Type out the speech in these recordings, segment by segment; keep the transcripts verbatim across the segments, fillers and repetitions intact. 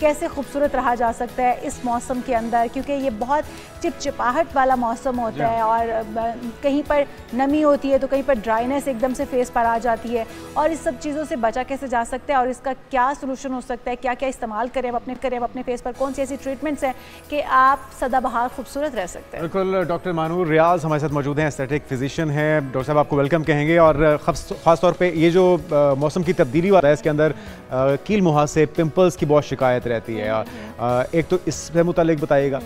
कैसे खूबसूरत रहा जा सकता है इस मौसम के अंदर, क्योंकि ये बहुत चिपचिपाहट वाला मौसम होता है और कहीं पर नमी होती है तो कहीं पर ड्राइनेस एकदम से फेस पर आ जाती है। और इस सब चीज़ों से बचा कैसे जा सकता है और इसका क्या सोल्यूशन हो सकता है, क्या क्या इस्तेमाल करें अपने करें अपने फेस पर, कौन सी ऐसी ट्रीटमेंट्स हैं कि आप सदाबहार खूबसूरत रह सकते हैं। बिल्कुल, डॉक्टर मानूर रियाज हमारे साथ मौजूद हैं, एस्थेटिक फिजिशियन हैं। डॉक्टर साहब आपको वेलकम कहेंगे। और खास तौर पे ये जो मौसम की तब्दीली वाला है इसके अंदर कील मुहासे पिंपल्स की बहुत शिकायत रहती है, आ, एक तो इससे मुतालिक बताइएगा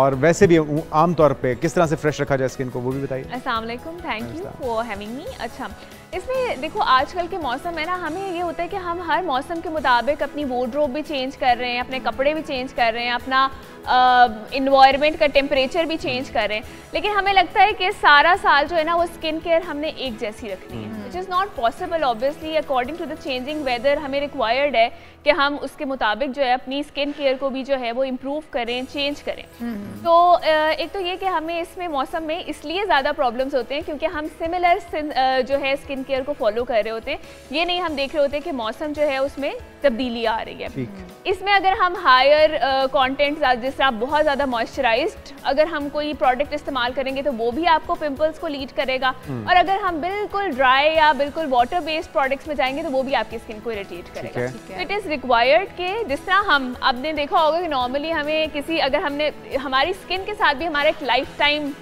और वैसे भी आम तौर पे किस तरह से फ्रेश रखा जाए स्किन को वो भी बताइए। अस्सलाम वालेकुम, thank you for having me. अच्छा, इसमें देखो आजकल के मौसम है ना, हमें ये होता है कि हम हर मौसम के मुताबिक अपनी वार्डरोब भी चेंज कर रहे हैं, अपने कपड़े भी चेंज कर रहे हैं, अपना इन्वायरमेंट का टेम्परेचर भी चेंज कर रहे हैं, लेकिन हमें लगता है कि सारा साल जो है ना वो स्किन केयर हमने एक जैसी रखनी है, which is not possible. Obviously according to the changing weather हमें रिक्वायर्ड है कि हम उसके मुताबिक जो है अपनी स्किन केयर को भी जो है वो इम्प्रूव करें, चेंज करें। तो एक तो ये कि हमें इसमें मौसम में इसलिए ज़्यादा प्रॉब्लम्स होते हैं क्योंकि हम सिमिलर जो है स्किन केयर को फॉलो कर रहे होते हैं, ये नहीं हम देख रहे होते हैं कि मौसम जो है उसमें तब्दीली आ रही है। इसमें अगर हम हायर कॉन्टेंट जिस तरह बहुत ज़्यादा मॉइस्चराइज्ड अगर हम कोई प्रोडक्ट इस्तेमाल करेंगे तो वो भी आपको पिंपल्स को लीड करेगा, और अगर हम बिल्कुल ड्राई या बिल्कुल वाटर बेस्ड प्रोडक्ट्स में जाएंगे तो वो भी आपकी स्किन को इरिटेट करेगा। इट इज़ रिक्वायर्ड कि जिस तरह हम आपने देखा होगा कि नॉर्मली हमें किसी अगर हमने हमारी स्किन के साथ भी हमारा एक लाइफ टाइम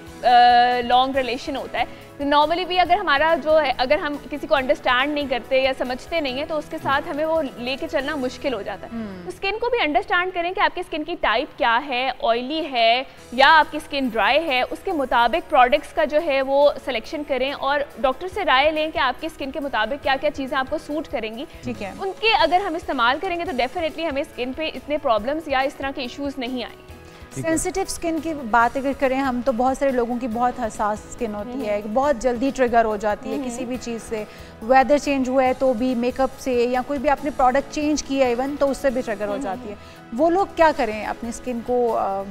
लॉन्ग रिलेशन होता है, तो नॉर्मली भी अगर हमारा जो है अगर हम किसी को अंडरस्टैंड नहीं करते या समझते नहीं है तो उसके साथ हमें वो लेके चलना मुश्किल हो जाता है। hmm. तो स्किन को भी अंडरस्टैंड करें कि आपकी स्किन की टाइप क्या है, ऑयली है या आपकी स्किन ड्राई है, उसके मुताबिक प्रोडक्ट्स का जो है वो सिलेक्शन करें और डॉक्टर से राय लें कि आपकी स्किन के मुताबिक क्या क्या चीज़ें आपको सूट करेंगी। ठीक है, उनके अगर हम इस्तेमाल करेंगे तो डेफिनेटली हमें स्किन पर इतने प्रॉब्लम्स या इस तरह के इशूज़ नहीं आएंगे। सेंसिटिव स्किन की बात अगर करें हम तो बहुत सारे लोगों की बहुत हसास स्किन होती है, बहुत जल्दी ट्रिगर हो जाती है किसी भी चीज़ से, वेदर चेंज हुआ है तो भी, मेकअप से या कोई भी आपने प्रोडक्ट चेंज किया है इवन तो उससे भी ट्रिगर हो जाती है। वो लोग क्या करें, अपनी स्किन को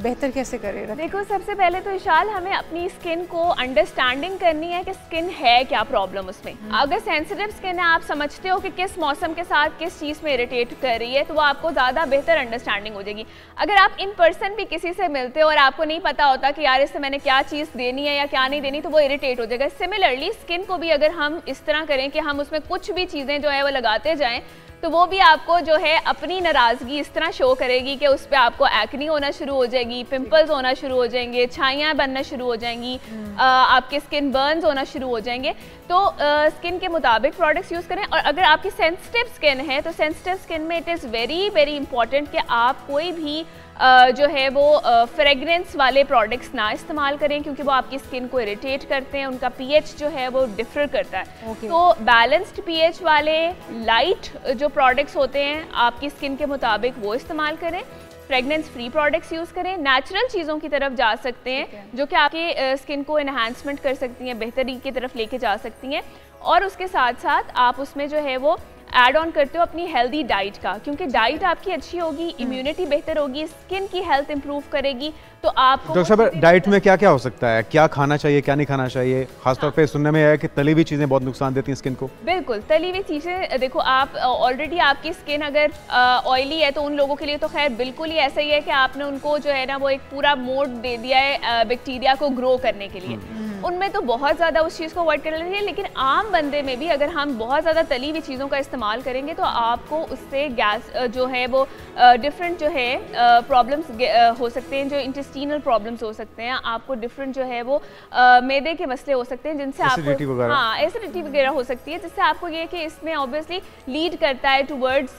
बेहतर कैसे करें? देखो सबसे पहले तो इशाल हमें अपनी स्किन को अंडरस्टैंडिंग करनी है कि स्किन है क्या प्रॉब्लम उसमें। अगर सेंसिटिव स्किन है आप समझते हो कि किस मौसम के साथ किस चीज़ में इरिटेट कर रही है तो वो आपको ज़्यादा बेहतर अंडरस्टैंडिंग हो जाएगी। अगर आप इन पर्सन भी किसी से मिलते हो और आपको नहीं पता होता कि यार इससे मैंने क्या चीज़ देनी है या क्या नहीं देनी तो वो इरिटेट हो जाएगा। सिमिलरली स्किन को भी अगर हम इस तरह करें कि हम उसमें कुछ भी चीज़ें जो है वो लगाते जाएं तो वो भी आपको जो है अपनी नाराज़गी इस तरह शो करेगी कि उस पर आपको एक्नी होना शुरू हो जाएगी, पिंपल्स होना शुरू हो जाएंगे, छाइयाँ बनना शुरू हो जाएंगी, आ, आपके स्किन बर्न्स होना शुरू हो जाएंगे। तो आ, स्किन के मुताबिक प्रोडक्ट्स यूज़ करें। और अगर आपकी सेंसिटिव स्किन है तो सेंसिटिव स्किन में it is very very important कि आप कोई भी आ, जो है वो फ्रेगरेंस वाले प्रोडक्ट्स ना इस्तेमाल करें क्योंकि वो आपकी स्किन को इरिटेट करते हैं, उनका पीएच जो है वो डिफर करता है। okay. तो बैलेंस्ड पीएच वाले लाइट जो प्रोडक्ट्स होते हैं आपकी स्किन के मुताबिक वो इस्तेमाल करें, फ्रेगरेंस फ्री प्रोडक्ट्स यूज़ करें, नेचुरल चीज़ों की तरफ जा सकते हैं okay. जो कि आपके स्किन को इन्हांसमेंट कर सकती हैं, बेहतरी की तरफ लेके जा सकती हैं। और उसके साथ साथ आप उसमें जो है वो ऐड ऑन करते हो अपनी हेल्दी डाइट का, क्योंकि डाइट आपकी अच्छी होगी, इम्यूनिटी बेहतर होगी, स्किन की हेल्थ इंप्रूव करेगी। तो आप डॉक्टर साहब डाइट में क्या क्या हो सकता है, क्या खाना चाहिए क्या नहीं खाना चाहिए? खासतौर हाँ। पे सुनने में आया कि तली हुई चीज़ें बहुत नुकसान देती हैं स्किन को। बिल्कुल, तली हुई चीज़ें देखो आप ऑलरेडी आपकी स्किन अगर ऑयली है तो उन लोगों के लिए तो खैर बिल्कुल ही ऐसा ही है कि आपने उनको जो है ना वो एक पूरा मोड दे दिया है बैक्टीरिया को ग्रो करने के लिए, उनमें तो बहुत ज़्यादा उस चीज़ को अवॉइड करना चाहिए। लेकिन आम बंदे में भी अगर हम बहुत ज़्यादा तली हुई चीज़ों का इस्तेमाल करेंगे तो आपको उससे गैस जो है वो डिफरेंट जो है प्रॉब्लम्स हो सकते हैं, जो इंटेस्टिनल प्रॉब्लम्स हो सकते हैं, आपको डिफरेंट जो है वो मैदे के मसले हो सकते हैं जिनसे आपको हाँ एसिडिटी वगैरह हो सकती है, जिससे आपको ये कि इसमें ऑब्वियसली लीड करता है टूवर्ड्स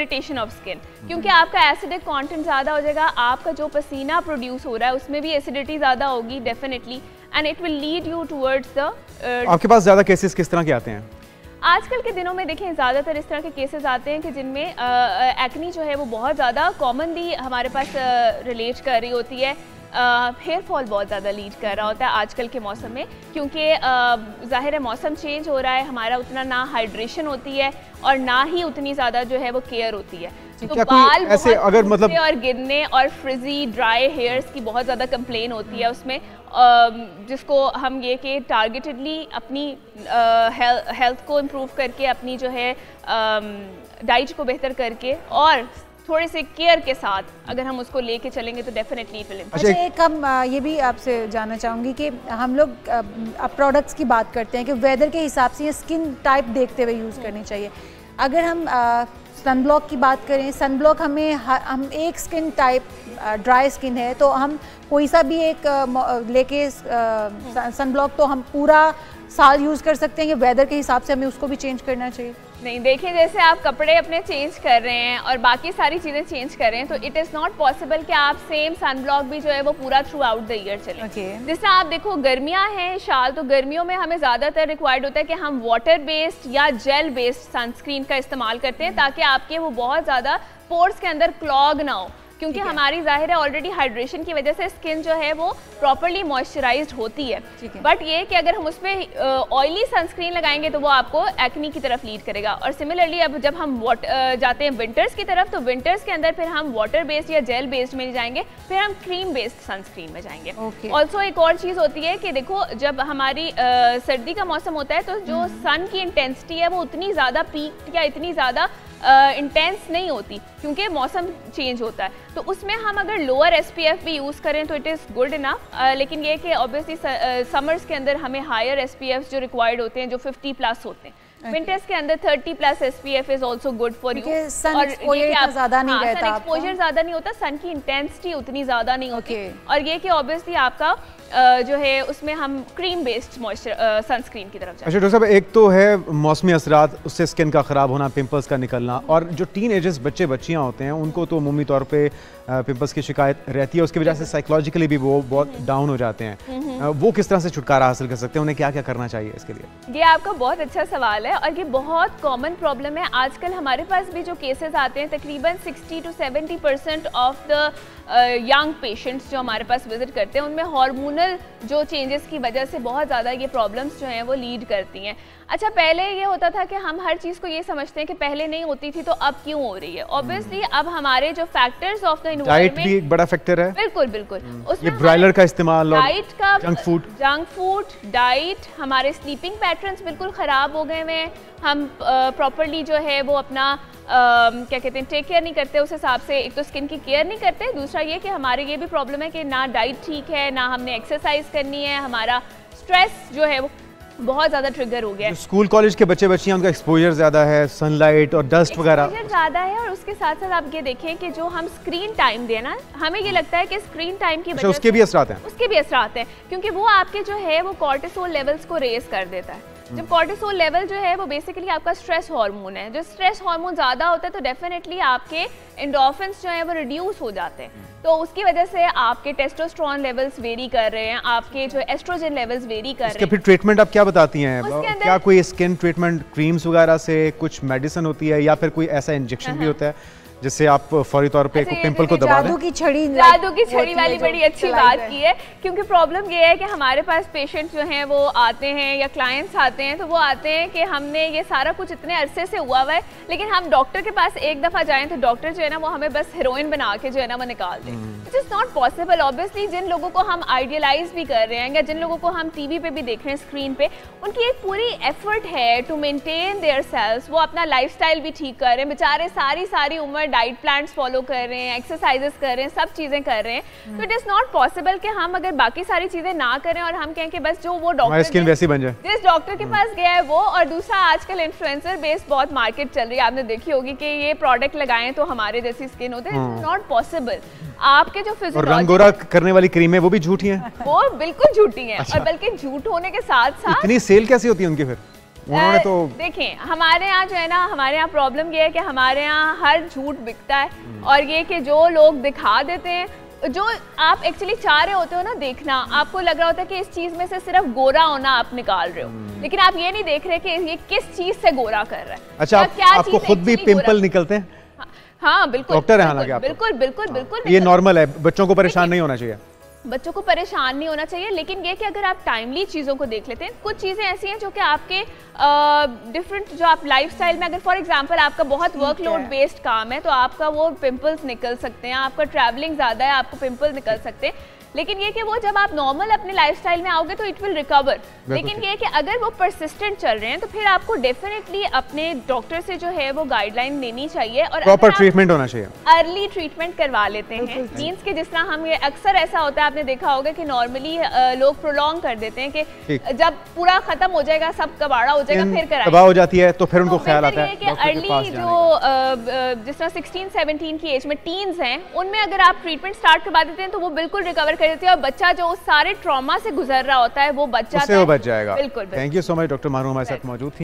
इरिटेशन ऑफ स्किन, क्योंकि आपका एसिडिक कंटेंट ज़्यादा हो जाएगा, आपका जो पसीना प्रोड्यूस हो रहा है उसमें भी एसिडिटी ज़्यादा होगी definitely, and it will lead you towards the. आपके पास ज़्यादा केसेस किस तरह के आते हैं? आजकल के दिनों में देखें ज़्यादातर इस तरह के केसेस आते हैं कि जिनमें एक्नी जो है वो बहुत ज़्यादा कॉमनली हमारे पास रिलेट कर रही होती है, हेयर फॉल बहुत ज़्यादा लीड कर रहा होता है आजकल के मौसम में, क्योंकि ज़ाहिर है मौसम चेंज हो रहा है, हमारा उतना ना हाइड्रेशन होती है और ना ही उतनी ज़्यादा जो है वो केयर होती है। तो बाल ऐसे अगर मतलब और गिरने और फ्रिजी ड्राई हेयर्स की बहुत ज़्यादा कंप्लेन होती है उसमें, जिसको हम ये कि टारगेटेडली अपनी हेल्थ को इम्प्रूव करके अपनी जो है डाइट को बेहतर करके और थोड़े से केयर के साथ अगर हम उसको लेके चलेंगे तो डेफिनेटली फिल्म। अच्छा एक हम ये भी आपसे जानना चाहूँगी कि हम लोग प्रोडक्ट्स की बात करते हैं कि वेदर के हिसाब से ये स्किन टाइप देखते हुए यूज़ करनी चाहिए। अगर हम सनब्लॉक की बात करें, सनब्लॉक हमें हम एक स्किन टाइप ड्राई स्किन है तो हम कोई सा भी एक लेके सनब्लॉक तो हम पूरा साल यूज़ कर सकते हैं या वेदर के हिसाब से हमें उसको भी चेंज करना चाहिए? नहीं, देखिए जैसे आप कपड़े अपने चेंज कर रहे हैं और बाकी सारी चीज़ें चेंज कर रहे हैं तो इट इज़ नॉट पॉसिबल कि आप सेम सनब्लॉक भी जो है वो पूरा थ्रू आउट द ईयर चले। okay. जैसे आप देखो गर्मियाँ हैं शाल, तो गर्मियों में हमें ज़्यादातर रिक्वायर्ड होता है कि हम वाटर बेस्ड या जेल बेस्ड सनस्क्रीन का इस्तेमाल करते हैं ताकि आपके वो बहुत ज़्यादा पोर्स के अंदर क्लॉग ना हो, क्योंकि हमारी जाहिर है ऑलरेडी हाइड्रेशन की वजह से स्किन जो है वो प्रॉपर्ली मॉइस्चराइज्ड होती है। बट ये कि अगर हम उस पर ऑयली सनस्क्रीन लगाएंगे तो वो आपको एक्ने की तरफ लीड करेगा। और सिमिलरली अब जब हम वाटर जाते हैं विंटर्स की तरफ तो विंटर्स के अंदर फिर हम वाटर बेस्ड या जेल बेस्ड में जाएंगे, फिर हम क्रीम बेस्ड सनस्क्रीन में जाएंगे। Also okay. एक और चीज़ होती है कि देखो जब हमारी uh, सर्दी का मौसम होता है तो जो सन की इंटेंसिटी है वो उतनी ज़्यादा पीक या इतनी ज़्यादा इंटेंस uh, नहीं होती क्योंकि मौसम चेंज होता है, तो उसमें हम अगर लोअर एसपीएफ भी यूज़ करें तो इट इज़ गुड इनफ। लेकिन ये कि ऑब्वियसली समर्स के अंदर हमें हायर एसपीएफ जो रिक्वायर्ड होते हैं जो पचास प्लस होते हैं। विंटर्स के अंदर thirty plus SPF is also good for you. और एक्सपोजर ज्यादा नहीं रहता, सन एक्सपोजर ज्यादा नहीं होता, सन की इंटेंसिटी उतनी ज्यादा नहीं होती। okay. और ये कि ऑब्वियसली आपका जो है उसमें हम क्रीम बेस्ड मॉइस्चर सनस्क्रीन की तरफ जाते हैं। अच्छा डॉक्टर साहब, एक तो है मौसमी असरात, उससे स्किन का ख़राब होना, पिंपल्स का निकलना, और जो टीन एजर्स बच्चे बच्चियाँ होते हैं उनको तो अमूमी तौर पे पिंपल्स की शिकायत रहती है, उसकी वजह से साइकोलॉजिकली भी वो बहुत डाउन हो जाते हैं। वो किस तरह से छुटकारा हासिल कर सकते हैं, उन्हें क्या क्या करना चाहिए इसके लिए? ये आपका बहुत अच्छा सवाल है और ये बहुत कॉमन प्रॉब्लम है। आजकल हमारे पास भी जो केसेज आते हैं तकरीबन sixty to seventy percent of the young patients जो हमारे पास विजिट करते हैं उनमें हार्मोनल जो चेंजेस की वजह से बहुत ज़्यादा ये प्रॉब्लम्स जो हैं वो लीड करती हैं। अच्छा पहले ये होता था कि हम हर चीज़ को ये समझते हैं कि पहले नहीं होती थी तो अब क्यों हो रही है। ऑब्वियसली अब हमारे जो factors of the environment, diet भी एक बड़ा फैक्टर है। बिल्कुल बिल्कुल, उसमें ब्रॉयलर का इस्तेमाल, डाइट का, junk food junk food diet, हमारे स्लीपिंग पैटर्न्स बिल्कुल ख़राब हो गए हुए हैं, हम प्रॉपरली जो है वो अपना Uh, क्या कहते हैं टेक केयर नहीं करते, उस हिसाब से एक तो स्किन की केयर नहीं करते, दूसरा ये कि हमारे ये भी प्रॉब्लम है कि ना डाइट ठीक है, ना हमने एक्सरसाइज करनी है, हमारा स्ट्रेस जो है वो बहुत ज़्यादा ट्रिगर हो गया है। स्कूल कॉलेज के बच्चे बच्चियाँ उनका एक्सपोजर ज़्यादा है, सनलाइट और डस्ट वगैरह ज़्यादा है, और उसके साथ साथ आप ये देखें कि जो हम स्क्रीन टाइम देना, हमें ये लगता है कि स्क्रीन टाइम की वजह से उसके भी असरात हैं, उसके भी असरात हैं क्योंकि वो आपके जो है वो कॉर्टिसोल लेवल्स को रेज कर देता है। जब कॉर्टिसोल लेवल जो है वो बेसिकली आपका स्ट्रेस हार्मोन है, जो स्ट्रेस हार्मोन ज़्यादा होता है तो डेफिनेटली आपके एंडोर्फिन्स जो हैं वो रिड्यूस हो जाते हैं, तो उसकी वजह से आपके टेस्टोस्टेरोन लेवल्स वेरी कर रहे हैं, आपके जो एस्ट्रोजन लेवल्स वेरी कर रहे हैं। फिर ट्रीटमेंट आप क्या बताती हैं? क्या कोई स्किन ट्रीटमेंट क्रीम्स वगैरह से कुछ मेडिसिन होती है या फिर कोई ऐसा इंजेक्शन भी होता है जिससे आप फौरी तौर पे पिंपल को दबा दें? जादू की छड़ी, जादू की छड़ी वाली बड़ी अच्छी बात की है क्योंकि प्रॉब्लम ये है कि हमारे पास पेशेंट जो हैं वो आते हैं या क्लाइंट्स आते हैं तो वो आते हैं कि हमने ये सारा कुछ इतने अरसे से हुआ हुआ है, लेकिन हम डॉक्टर के पास एक दफ़ा जाएँ तो डॉक्टर जो है ना वो हमें बस हीरोइन बना के जो है ना वो निकाल दें। It is not possible. Obviously जिन लोगों को हम आइडियलाइज भी कर रहे हैं या जिन लोगों को हम टी वी पर भी देख रहे हैं स्क्रीन पर, उनकी एक पूरी एफर्ट है टू मेनटेन देयर सेल्स, वो अपना लाइफ स्टाइल भी ठीक कर रहे हैं, बेचारे सारी सारी उम्र डाइट प्लान्स फॉलो कर रहे हैं, एक्सरसाइजेस कर रहे हैं, सब चीज़ें कर रहे हैं, तो इट इज़ नॉट पॉसिबल कि हम अगर बाकी सारी चीज़ें ना करें और हम कहें कि बस जो वो डॉक्टर स्किन वैसी बन जाए जिस डॉक्टर के पास गया है वो। और दूसरा आजकल इन्फ्लुएंसर बेस्ड बहुत मार्केट चल रही है, आपने देखी होगी कि ये प्रोडक्ट लगाएं तो हमारे जैसी स्किन होती है, इट्स नॉट पॉसिबल। आपके जो फिजिकल रंग गोरा करने वाली क्रीम है वो भी झूठी है, वो बिल्कुल झूठी है। और बल्कि झूठ होने के साथ साथ इतनी सेल कैसी होती है उनकी? फिर उन्होंने तो देखें हमारे यहाँ जो है ना, हमारे यहाँ प्रॉब्लम ये है कि हमारे यहाँ हर झूठ बिकता है और ये कि जो लोग दिखा देते हैं जो आप एक्चुअली चाह रहे होते हो ना देखना, आपको लग रहा होता है कि इस चीज़ में से सिर्फ गोरा होना आप निकाल रहे हो, लेकिन आप ये नहीं देख रहे कि ये किस चीज़ से गोरा कर रहा है। अच्छा आप, क्या आपको खुद भी पिंपल निकलते हैं? हाँ बिल्कुल, डॉक्टर है बिल्कुल बिल्कुल बिल्कुल, ये नॉर्मल है, बच्चों को परेशान नहीं होना चाहिए, बच्चों को परेशान नहीं होना चाहिए। लेकिन ये कि अगर आप टाइमली चीज़ों को देख लेते हैं, कुछ चीज़ें ऐसी हैं जो कि आपके डिफरेंट जो आप लाइफस्टाइल में, अगर फॉर एग्जांपल आपका बहुत वर्कलोड बेस्ड काम है तो आपका वो पिंपल्स निकल सकते हैं, आपका ट्रैवलिंग ज़्यादा है आपको पिंपल्स निकल सकते हैं। लेकिन ये कि वो जब आप नॉर्मल अपने लाइफस्टाइल में आओगे तो इट विल रिकवर। लेकिन ये कि अगर वो परसिस्टेंट चल रहे हैं तो फिर आपको डेफिनेटली अपने डॉक्टर से जो है वो गाइडलाइन लेनी चाहिए और प्रॉपर ट्रीटमेंट होना चाहिए। अर्ली ट्रीटमेंट करवा लेते हैं मीन्स कि जिस तरह हम ये अक्सर ऐसा होता है, आपने देखा होगा कि नॉर्मली लोग प्रोलॉन्ग कर देते हैं कि जब पूरा खत्म हो जाएगा, सब कबाड़ा हो जाएगा, फिर कराएंगे, तबाह हो जाती है तो फिर उनको ख्याल आता है कि अर्ली जो जिस तरह सोलह सत्रह की एज में टीन्स हैं, उनमें अगर आप ट्रीटमेंट स्टार्ट करवा देते हैं तो वो बिल्कुल रिकवर कर देते हैं और बच्चा जो सारे ट्रॉमा से गुजर रहा होता है वो बच जाता है, वो बच जाएगा। बिल्कुल। Thank you so much doctor Manoor हमारे साथ मौजूद थी।